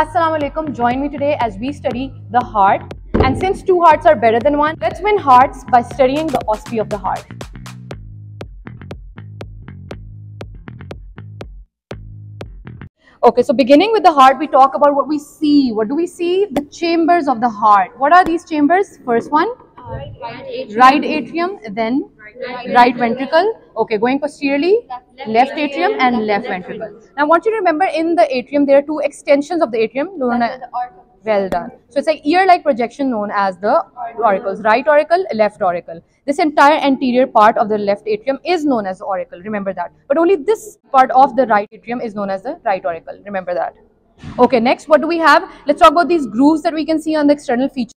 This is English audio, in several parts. Assalamu alaikum. Join me today as we study the heart. And since two hearts are better than one, let's win hearts by studying the OSPE of the heart. Okay, so beginning with the heart, we talk about what we see. What do we see? The chambers of the heart. What are these chambers? First one, right atrium, then right ventricle. Okay, going posteriorly, left atrium and left ventricle. Now I want you to remember, in the atrium there are two extensions of the atrium. Well done. So it's an ear-like projection known as the auricles, right auricle, left auricle. This entire anterior part of the left atrium is known as the auricle, remember that. But only this part of the right atrium is known as the right auricle, remember that. Okay, next, what do we have? Let's talk about these grooves that we can see on the external feature.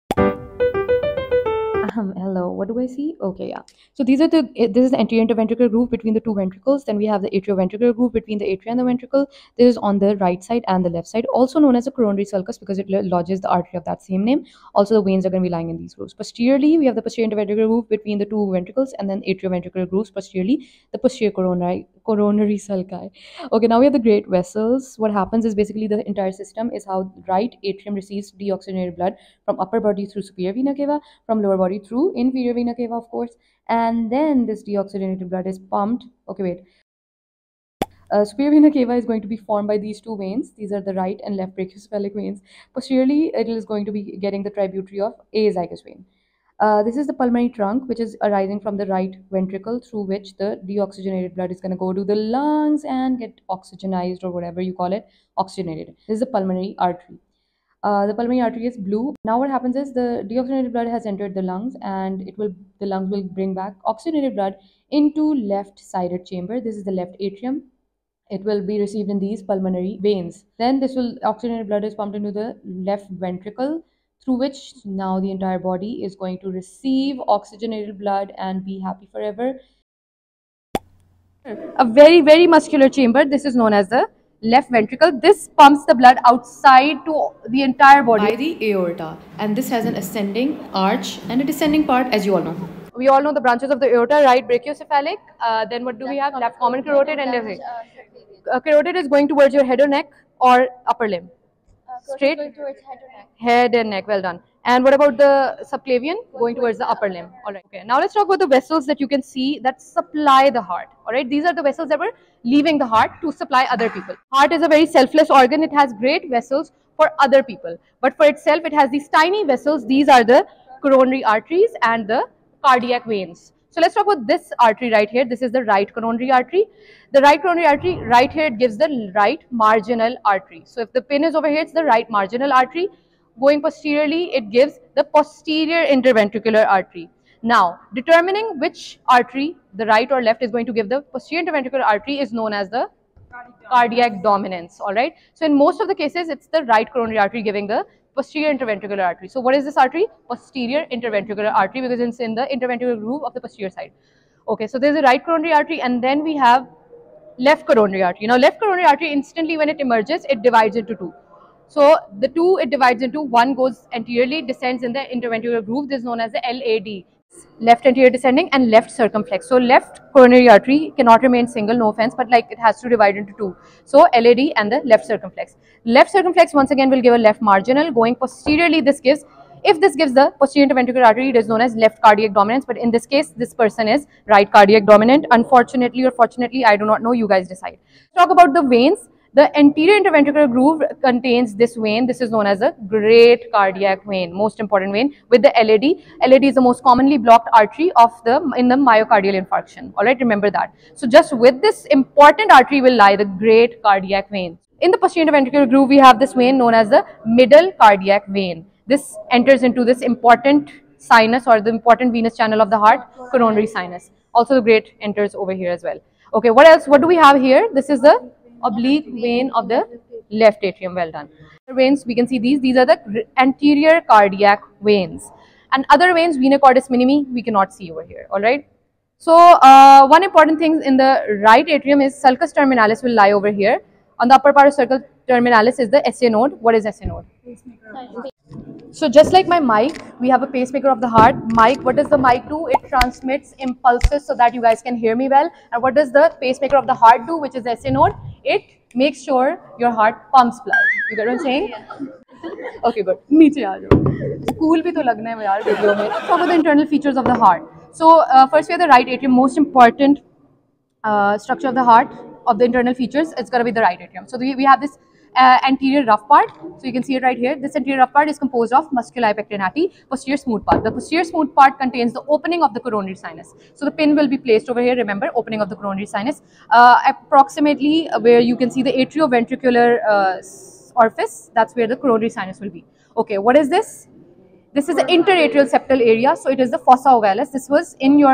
Hello, what do I see? Okay, yeah. So this is the anterior interventricular groove between the two ventricles. Then we have the atrioventricular groove between the atria and the ventricle. This is on the right side and the left side, also known as the coronary sulcus because it lodges the artery of that same name. Also, the veins are going to be lying in these grooves. Posteriorly, we have the posterior interventricular groove between the two ventricles, and then atrioventricular grooves posteriorly, the posterior coronary sulci. Okay, now we have the great vessels. What happens is basically the entire system is how right atrium receives deoxygenated blood from upper body through superior vena cava, from lower body through inferior vena cava, of course, and then this deoxygenated blood is pumped. Okay, wait. Superior vena cava is going to be formed by these two veins. These are the right and left brachiocephalic veins. Posteriorly, it is going to be getting the tributary of azygous vein. This is the pulmonary trunk, which is arising from the right ventricle, through which the deoxygenated blood is going to go to the lungs and get oxygenized, or whatever you call it, oxygenated. This is the pulmonary artery. The pulmonary artery is blue. Now what happens is the deoxygenated blood has entered the lungs, and the lungs will bring back oxygenated blood into left-sided chamber. This is the left atrium. It will be received in these pulmonary veins. Then oxygenated blood is pumped into the left ventricle, through which now the entire body is going to receive oxygenated blood and be happy forever. A very, very muscular chamber. This is known as the left ventricle. This pumps the blood outside to the entire body by the aorta. And this has an ascending arch and a descending part, as you all know. We all know the branches of the aorta, right brachiocephalic. Then what do we have? Left common carotid and left. Carotid is going towards your head or neck or upper limb. Straight towards head and neck. Well done. And what about the subclavian? Going towards the upper limb. All right. Okay. Now let's talk about the vessels that you can see that supply the heart. All right. These are the vessels that were leaving the heart to supply other people. Heart is a very selfless organ. It has great vessels for other people, but for itself, it has these tiny vessels. These are the coronary arteries and the cardiac veins. So let's talk about this artery right here. This is the right coronary artery. The right coronary artery right here, it gives the right marginal artery. So if the pin is over here, it's the right marginal artery. Going posteriorly, it gives the posterior interventricular artery. Now, determining which artery, the right or left, is going to give the posterior interventricular artery is known as the cardiac dominance. All right. So in most of the cases, it's the right coronary artery giving the posterior interventricular artery. So what is this artery? Posterior interventricular artery, because it's in the interventricular groove of the posterior side. Okay, so there's a right coronary artery, and then we have left coronary artery. Now left coronary artery, instantly when it emerges, it divides into two. So the two it divides into, one goes anteriorly, descends in the interventricular groove. This is known as the LAD, left anterior descending, and left circumflex. So left coronary artery cannot remain single, no offense, but like it has to divide into two. So LAD and the left circumflex. Left circumflex once again will give a left marginal. Going posteriorly, this gives, if this gives the posterior interventricular artery, it is known as left cardiac dominance, but in this case, this person is right cardiac dominant. Unfortunately or fortunately, I do not know, you guys decide. Talk about the veins. The anterior interventricular groove contains this vein. This is known as the great cardiac vein, most important vein with the LAD. LAD is the most commonly blocked artery in the myocardial infarction. All right, remember that. So just with this important artery will lie the great cardiac vein. In the posterior interventricular groove, we have this vein known as the middle cardiac vein. This enters into this important sinus, or the important venous channel of the heart, coronary sinus. Also the great enters over here as well. Okay, what else? What do we have here? This is the oblique vein of the left atrium. Well done. The veins, we can see these are the anterior cardiac veins, and other veins, vena cordis minimi, we cannot see over here. All right. So one important thing in the right atrium is sulcus terminalis will lie over here. On the upper part of sulcus terminalis is the SA node. What is SA node? So just like my mic, we have a pacemaker of the heart. Mic, what does the mic do? It transmits impulses so that you guys can hear me well. And what does the pacemaker of the heart do, which is the SA node? It make sure your heart pumps blood. You get what I'm saying? Okay, good. Niche aa jao. School bhi to lagna hai yaar video mein. Let's talk about the internal features of the heart. So first we have the right atrium, most important structure of the heart, of the internal features. It's going to be the right atrium. So we have this anterior rough part. So you can see it right here. This anterior rough part is composed of musculi pectinati, posterior smooth part. The posterior smooth part contains the opening of the coronary sinus. So the pin will be placed over here. Remember, opening of the coronary sinus. Approximately where you can see the atrioventricular orifice, that's where the coronary sinus will be. Okay, what is this? This is the interatrial septal area, so it is the fossa ovalis. This was in your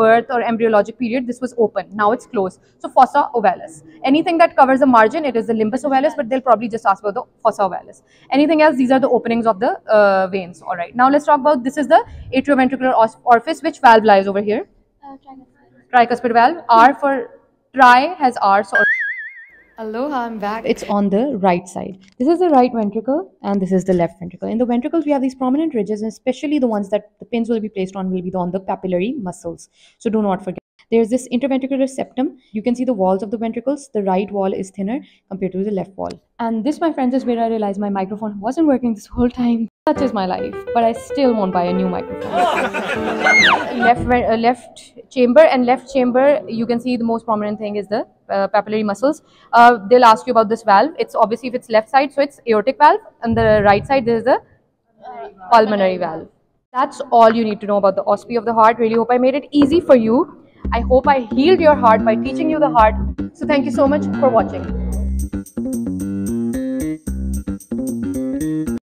birth or embryologic period, this was open, now it's closed. So fossa ovalis. Anything that covers the margin, it is the limbus ovalis, but they'll probably just ask about the fossa ovalis. Anything else, these are the openings of the veins. All right, now let's talk about, this is the atrioventricular orifice. Which valve lies over here? Tricuspid valve. R for tri has R. So aloha, I'm back. It's on the right side. This is the right ventricle and this is the left ventricle. In the ventricles, we have these prominent ridges, and especially the ones that the pins will be placed on will be on the papillary muscles. So do not forget. There's this interventricular septum. You can see the walls of the ventricles. The right wall is thinner compared to the left wall. And this, my friends, is where I realized my microphone wasn't working this whole time. Such is my life, but I still won't buy a new microphone. Left chamber, and left chamber, you can see the most prominent thing is the papillary muscles. They'll ask you about this valve. It's obviously, if it's left side, so it's aortic valve, and the right side, this is the pulmonary valve. That's all you need to know about the OSPE of the heart. Really hope I made it easy for you. I hope I healed your heart by teaching you the heart. So thank you so much for watching.